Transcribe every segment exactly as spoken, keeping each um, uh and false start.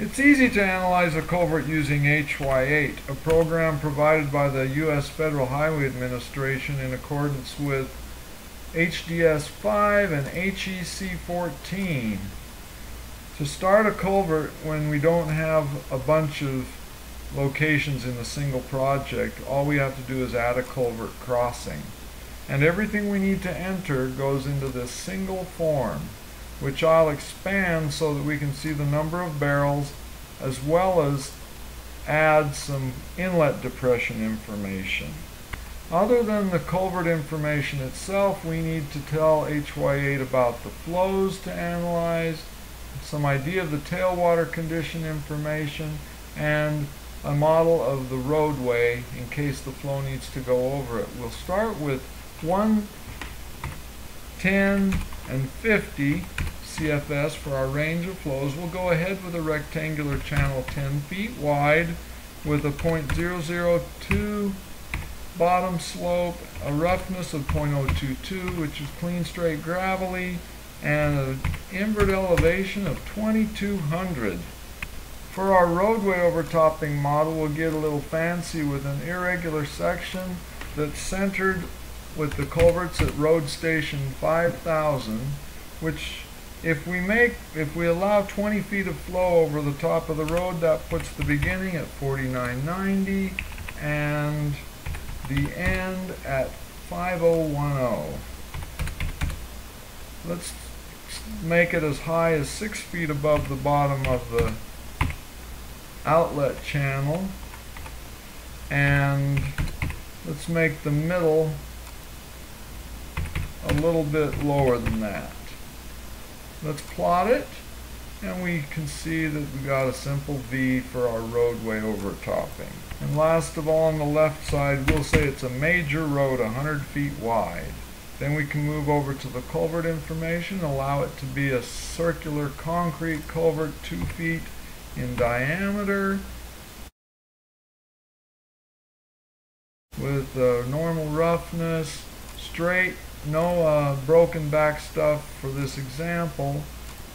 It's easy to analyze a culvert using H Y eight, a program provided by the U S Federal Highway Administration in accordance with H D S five and H E C fourteen. To start a culvert when we don't have a bunch of locations in a single project, all we have to do is add a culvert crossing. And everything we need to enter goes into this single form, which I'll expand so that we can see the number of barrels as well as add some inlet depression information. Other than the culvert information itself, we need to tell H Y eight about the flows to analyze, some idea of the tailwater condition information, and a model of the roadway in case the flow needs to go over it. We'll start with one, ten, and fifty. C F S for our range of flows. We'll go ahead with a rectangular channel ten feet wide with a point zero zero two bottom slope, a roughness of point zero two two, which is clean, straight, gravelly, and an invert elevation of twenty-two hundred. For our roadway overtopping model, we'll get a little fancy with an irregular section that's centered with the culverts at road station five thousand, which If we make, if we allow twenty feet of flow over the top of the road, that puts the beginning at forty-nine ninety and the end at five thousand ten. Let's make it as high as six feet above the bottom of the outlet channel, and let's make the middle a little bit lower than that. Let's plot it, and we can see that we got a simple V for our roadway overtopping. And last of all, on the left side, we'll say it's a major road, one hundred feet wide. Then we can move over to the culvert information, allow it to be a circular concrete culvert, two feet in diameter, with a normal roughness, straight, no uh, broken back stuff for this example,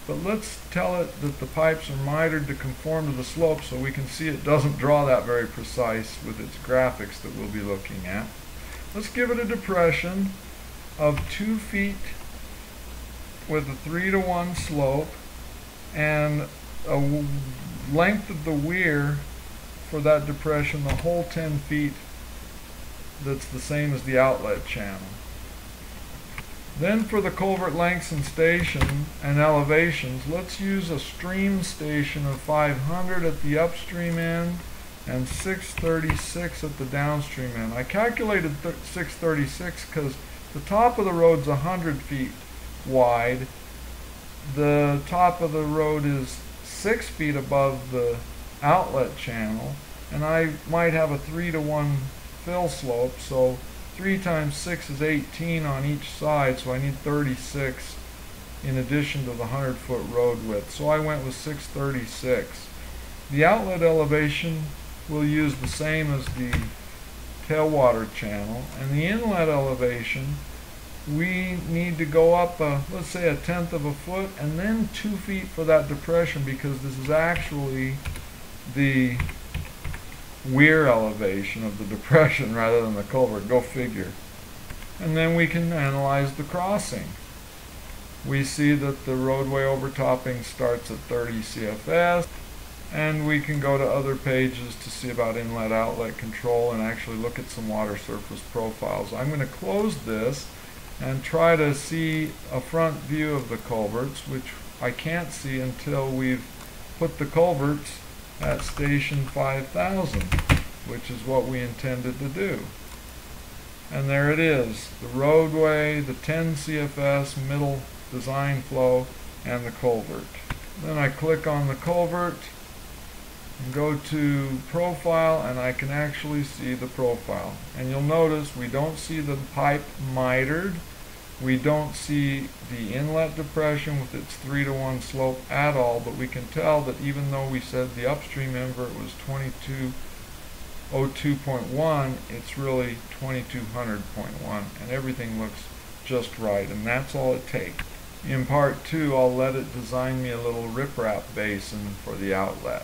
but let's tell it that the pipes are mitered to conform to the slope so we can see it doesn't draw that very precise with its graphics that we'll be looking at. Let's give it a depression of two feet with a three to one slope and a w length of the weir for that depression, the whole ten feet, that's the same as the outlet channel. Then for the culvert lengths and station and elevations, let's use a stream station of five hundred at the upstream end and six thirty-six at the downstream end. I calculated six thirty-six because the top of the road's one hundred feet wide. The top of the road is six feet above the outlet channel, and I might have a three to one fill slope, so three times six is eighteen on each side, so I need thirty-six in addition to the one hundred foot road width. So I went with six thirty-six. The outlet elevation will use the same as the tailwater channel, and the inlet elevation we need to go up, a, let's say a tenth of a foot, and then two feet for that depression because this is actually the weir elevation of the depression rather than the culvert. Go figure. And then we can analyze the crossing. We see that the roadway overtopping starts at thirty C F S, and we can go to other pages to see about inlet outlet control and actually look at some water surface profiles. I'm going to close this and try to see a front view of the culverts, which I can't see until we've put the culverts at station five thousand, which is what we intended to do. And there it is, the roadway, the ten C F S, middle design flow, and the culvert. Then I click on the culvert and go to profile, and I can actually see the profile. And you'll notice we don't see the pipe mitered, we don't see the inlet depression with its three to one slope at all, but we can tell that even though we said the upstream invert was twenty-two oh two point one, it's really twenty-two hundred point one, and everything looks just right, and that's all it takes. In part two, I'll let it design me a little riprap basin for the outlet.